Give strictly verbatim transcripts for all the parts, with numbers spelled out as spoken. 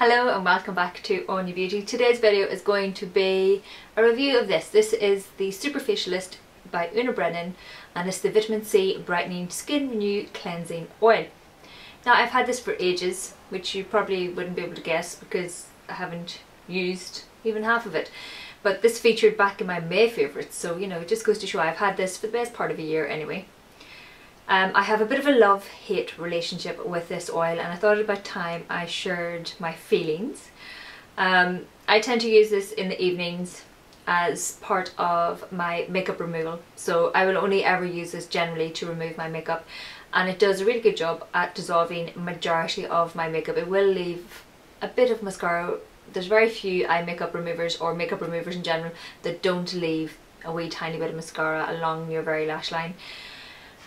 Hello and welcome back to Aine Beauty. Today's video is going to be a review of this. This is the Super Facialist by Una Brennan and it's the Vitamin C Brightening Skin Renew Cleansing Oil. Now I've had this for ages, which you probably wouldn't be able to guess because I haven't used even half of it. But this featured back in my May favourites, so you know, it just goes to show I've had this for the best part of a year anyway. Um, I have a bit of a love-hate relationship with this oil and I thought it about time I shared my feelings. Um, I tend to use this in the evenings as part of my makeup removal. So I will only ever use this generally to remove my makeup, and it does a really good job at dissolving majority of my makeup. It will leave a bit of mascara. There's very few eye makeup removers or makeup removers in general that don't leave a wee tiny bit of mascara along your very lash line.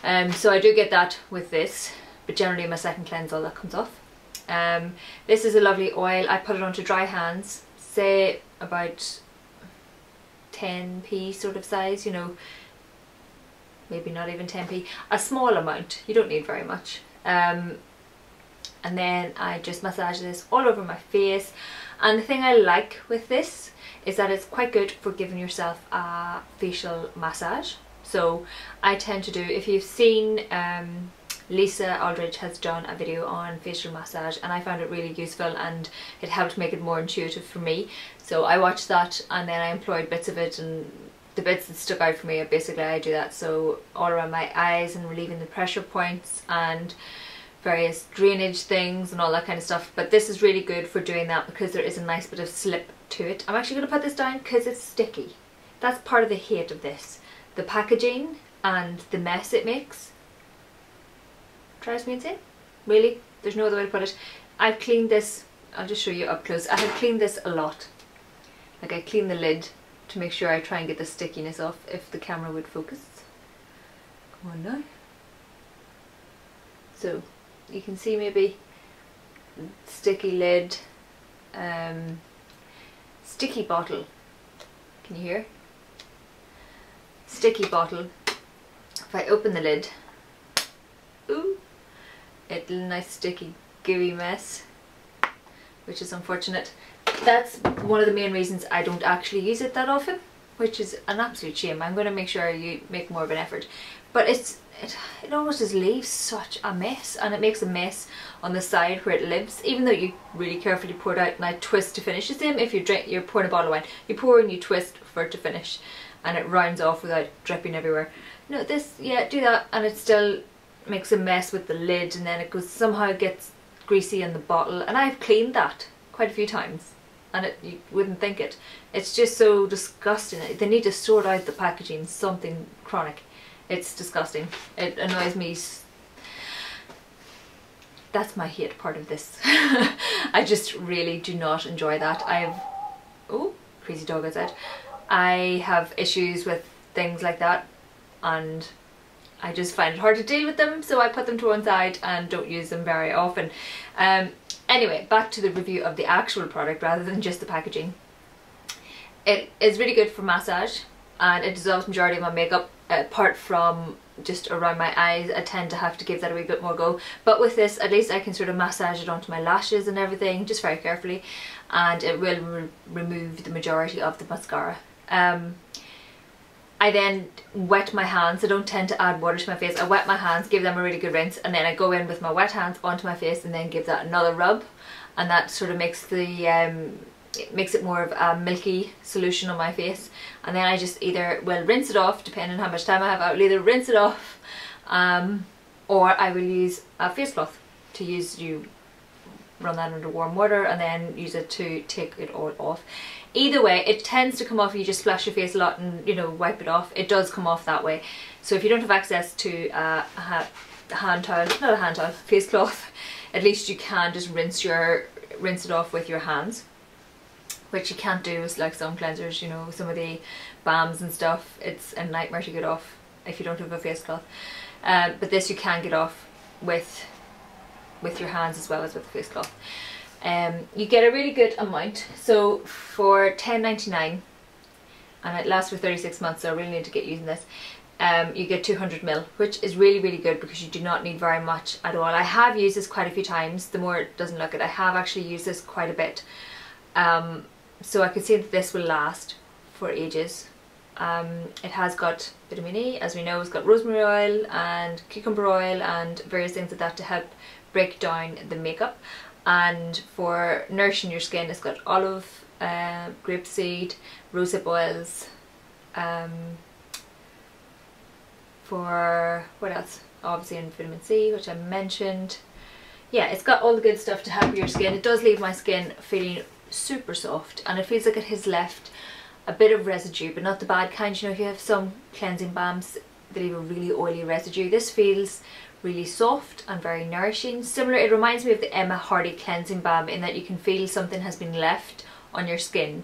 Um, so I do get that with this, but generally my second cleanse all that comes off. Um, this is a lovely oil. I put it onto dry hands, say about ten p sort of size, you know, maybe not even ten p, a small amount, you don't need very much. Um, and then I just massage this all over my face, and the thing I like with this is that it's quite good for giving yourself a facial massage. So I tend to do, if you've seen, um, Lisa Aldridge has done a video on facial massage and I found it really useful and it helped make it more intuitive for me. So I watched that and then I employed bits of it, and the bits that stuck out for me, basically I do that. So all around my eyes and relieving the pressure points and various drainage things and all that kind of stuff. But this is really good for doing that because there is a nice bit of slip to it. I'm actually going to put this down because it's sticky. That's part of the hate of this. The packaging and the mess it makes drives me insane. Really, there's no other way to put it. I've cleaned this, I'll just show you up close. I have cleaned this a lot. Like I clean the lid to make sure I try and get the stickiness off, if the camera would focus. Come on now. So you can see maybe sticky lid, um, sticky bottle. Can you hear? Sticky bottle. If I open the lid, ooh, it's a nice sticky gooey mess, which is unfortunate. That's one of the main reasons I don't actually use it that often, which is an absolute shame. I'm going to make sure you make more of an effort, but it's it, it almost just leaves such a mess, and it makes a mess on the side where it lives, even though you really carefully pour it out and I twist to finish. The same if you drink, you're pouring a bottle of wine, you pour and you twist for it to finish, and it rounds off without dripping everywhere. No, this, yeah, do that and it still makes a mess with the lid, and then it goes, somehow gets greasy in the bottle, and I've cleaned that quite a few times and it, you wouldn't think it. It's just so disgusting. They need to sort out the packaging, something chronic. It's disgusting. It annoys me. That's my hate part of this. I just really do not enjoy that. I've, oh, crazy dog outside. I have issues with things like that and I just find it hard to deal with them, so I put them to one side and don't use them very often. Um, anyway, back to the review of the actual product rather than just the packaging. It is really good for massage and it dissolves majority of my makeup apart from just around my eyes. I tend to have to give that a wee bit more go, but with this at least I can sort of massage it onto my lashes and everything just very carefully, and it will re remove the majority of the mascara. Um, I then wet my hands. I don't tend to add water to my face. I wet my hands, give them a really good rinse, and then I go in with my wet hands onto my face and then give that another rub, and that sort of makes the um, it makes it more of a milky solution on my face. And then I just either will rinse it off, depending on how much time I have. I will either rinse it off um, or I will use a face cloth to use you run that under warm water and then use it to take it all off. Either way, it tends to come off. You just splash your face a lot and, you know, wipe it off. It does come off that way. So if you don't have access to uh, a hand towel, not a hand towel, face cloth, at least you can just rinse your rinse it off with your hands, which you can't do with like some cleansers, you know, some of the balms and stuff. It's a nightmare to get off if you don't have a face cloth. Um, but this you can get off with with your hands as well as with the face cloth. Um, you get a really good amount, so for ten ninety-nine, and it lasts for thirty-six months, so I really need to get using this. um, you get two hundred mil, which is really, really good because you do not need very much at all. I have used this quite a few times. The more it doesn't look it, I have actually used this quite a bit. Um, so I can see that this will last for ages. Um, it has got vitamin E, as we know. It's got rosemary oil and cucumber oil and various things like that to help break down the makeup. And for nourishing your skin, it's got olive, uh, grapeseed, rosehip oils. Um, for what else? Obviously, and vitamin C, which I mentioned. Yeah, it's got all the good stuff to help your skin. It does leave my skin feeling super soft, and it feels like it has left a bit of residue, but not the bad kind. You know, if you have some cleansing balms, they leave a really oily residue. This feels really soft and very nourishing. Similar, it reminds me of the Emma Hardie cleansing balm in that you can feel something has been left on your skin,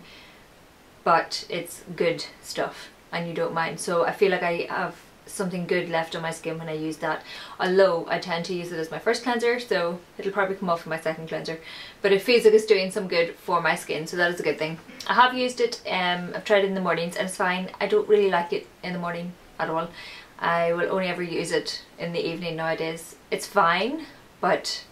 but it's good stuff and you don't mind. So I feel like I have something good left on my skin when I use that, although I tend to use it as my first cleanser, so it'll probably come off in my second cleanser, but it feels like it's doing some good for my skin, so that is a good thing. I have used it, um, I've tried it in the mornings and it's fine. I don't really like it in the morning at all. I will only ever use it in the evening nowadays. It's fine, but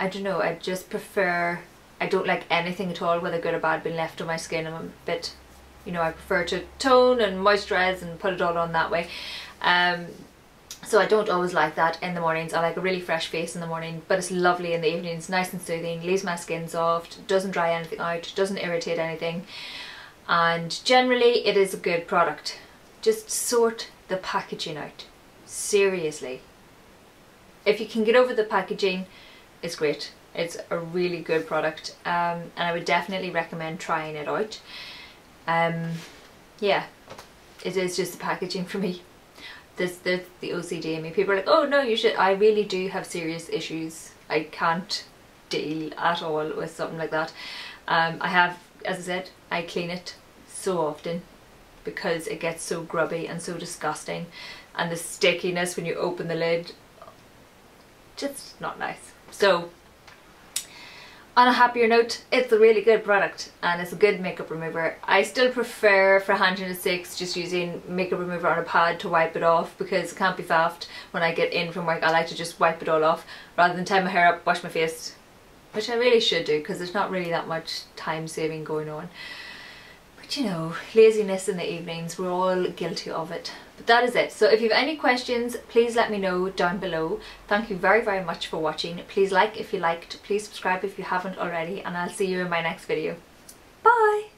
I don't know, I just prefer, I don't like anything at all, whether good or bad, being left on my skin. I'm a bit, you know, I prefer to tone and moisturize and put it all on that way. Um, so I don't always like that in the mornings. I like a really fresh face in the morning, but it's lovely in the evenings, nice and soothing, leaves my skin soft, doesn't dry anything out, doesn't irritate anything. And generally it is a good product. Just sort the packaging out, seriously. If you can get over the packaging, it's great. It's a really good product, um, and I would definitely recommend trying it out. Um, yeah, it is just the packaging for me. This, this the O C D in me. People are like, oh no, you should. I really do have serious issues. I can't deal at all with something like that. Um, I have, as I said, I clean it so often, because it gets so grubby and so disgusting, and the stickiness when you open the lid, just not nice. So on a happier note, it's a really good product and it's a good makeup remover. I still prefer, for handiness sakes, just using makeup remover on a pad to wipe it off, because it can't be faffed. When I get in from work, I like to just wipe it all off rather than tie my hair up, wash my face, which I really should do because there's not really that much time saving going on. You know, laziness in the evenings, we're all guilty of it. But that is it. So if you have any questions, please let me know down below. Thank you very very much for watching. Please like if you liked, please subscribe if you haven't already, and I'll see you in my next video. Bye.